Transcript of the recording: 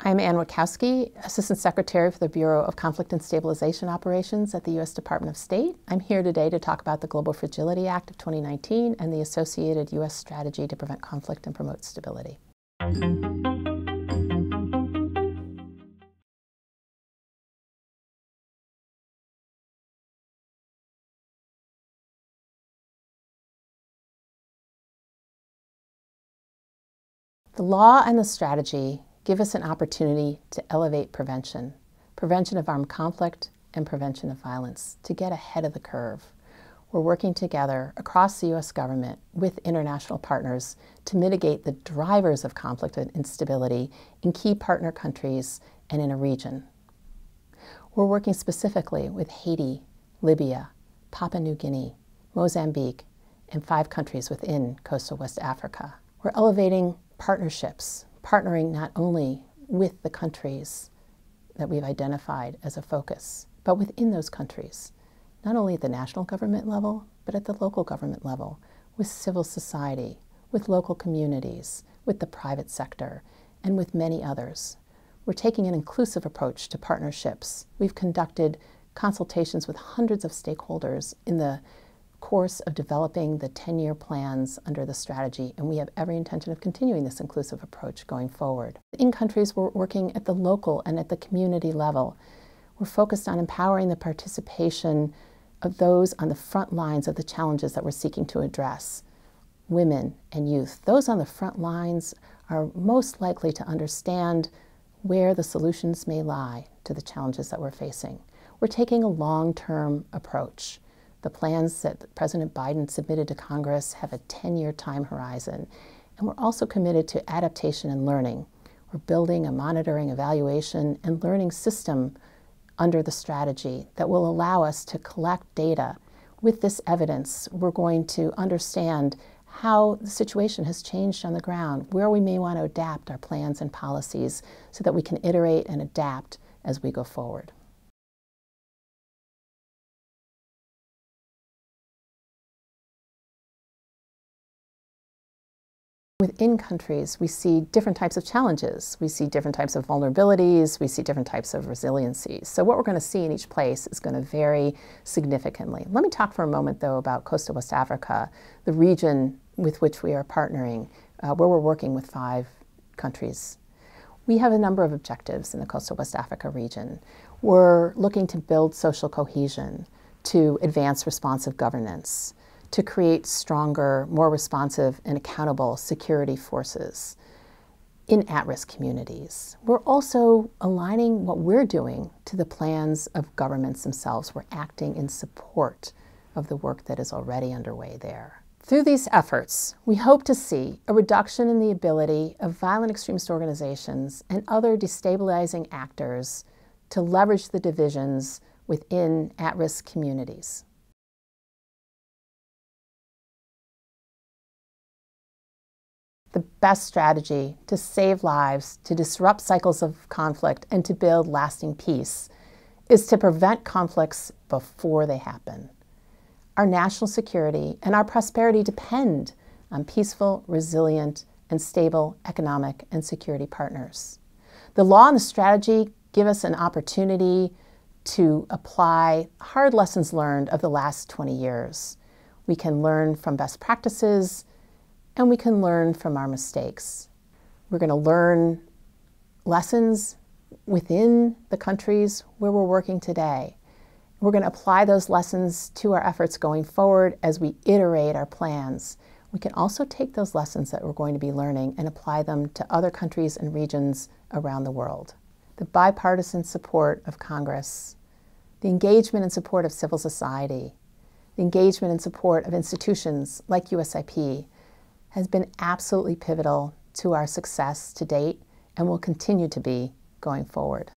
I'm Anne Witkowsky, Assistant Secretary for the Bureau of Conflict and Stabilization Operations at the U.S. Department of State. I'm here today to talk about the Global Fragility Act of 2019 and the associated U.S. strategy to prevent conflict and promote stability. The law and the strategy give us an opportunity to elevate prevention of armed conflict and prevention of violence, to get ahead of the curve. We're working together across the U.S. government with international partners to mitigate the drivers of conflict and instability in key partner countries and in a region. We're working specifically with Haiti, Libya, Papua New Guinea, Mozambique, and 5 countries within Coastal West Africa. We're elevating partnerships, partnering not only with the countries that we've identified as a focus, but within those countries, not only at the national government level, but at the local government level, with civil society, with local communities, with the private sector, and with many others. We're taking an inclusive approach to partnerships. We've conducted consultations with hundreds of stakeholders in the course of developing the 10-year plans under the strategy, and we have every intention of continuing this inclusive approach going forward. In countries, we're working at the local and at the community level. We're focused on empowering the participation of those on the front lines of the challenges that we're seeking to address, women and youth. Those on the front lines are most likely to understand where the solutions may lie to the challenges that we're facing. We're taking a long-term approach. The plans that President Biden submitted to Congress have a 10-year time horizon. And we're also committed to adaptation and learning. We're building a monitoring, evaluation, and learning system under the strategy that will allow us to collect data. With this evidence, we're going to understand how the situation has changed on the ground, where we may want to adapt our plans and policies so that we can iterate and adapt as we go forward. Within countries, we see different types of challenges. We see different types of vulnerabilities. We see different types of resiliencies. So what we're going to see in each place is going to vary significantly. Let me talk for a moment, though, about Coastal West Africa, the region with which we are partnering, where we're working with 5 countries. We have a number of objectives in the Coastal West Africa region. We're looking to build social cohesion, to advance responsive governance, to create stronger, more responsive, and accountable security forces in at-risk communities. We're also aligning what we're doing to the plans of governments themselves. We're acting in support of the work that is already underway there. Through these efforts, we hope to see a reduction in the ability of violent extremist organizations and other destabilizing actors to leverage the divisions within at-risk communities. The best strategy to save lives, to disrupt cycles of conflict, and to build lasting peace is to prevent conflicts before they happen. Our national security and our prosperity depend on peaceful, resilient, and stable economic and security partners. The law and the strategy give us an opportunity to apply hard lessons learned of the last 20 years. We can learn from best practices, and we can learn from our mistakes. We're going to learn lessons within the countries where we're working today. We're going to apply those lessons to our efforts going forward as we iterate our plans. We can also take those lessons that we're going to be learning and apply them to other countries and regions around the world. The bipartisan support of Congress, the engagement and support of civil society, the engagement and support of institutions like USIP, has been absolutely pivotal to our success to date and will continue to be going forward.